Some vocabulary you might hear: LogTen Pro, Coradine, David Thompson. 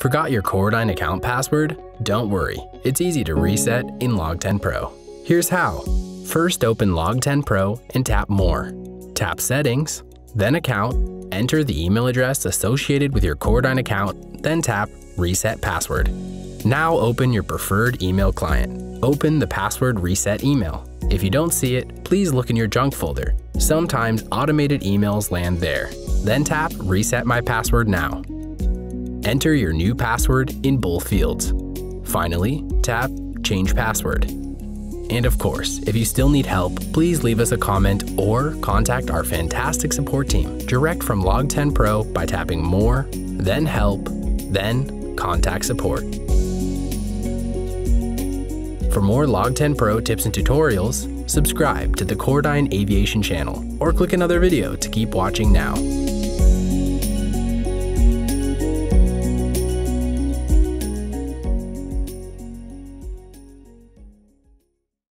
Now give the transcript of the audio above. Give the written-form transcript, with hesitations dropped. Forgot your Coradine account password? Don't worry, it's easy to reset in LogTen Pro. Here's how. First, open LogTen Pro and tap More. Tap Settings, then Account, enter the email address associated with your Coradine account, then tap Reset Password. Now open your preferred email client. Open the password reset email. If you don't see it, please look in your junk folder. Sometimes automated emails land there. Then tap Reset My Password Now. Enter your new password in both fields. Finally, tap Change Password. And of course, if you still need help, please leave us a comment or contact our fantastic support team direct from LogTen Pro by tapping More, then Help, then Contact Support. For more LogTen Pro tips and tutorials, subscribe to the Coradine Aviation channel or click another video to keep watching now.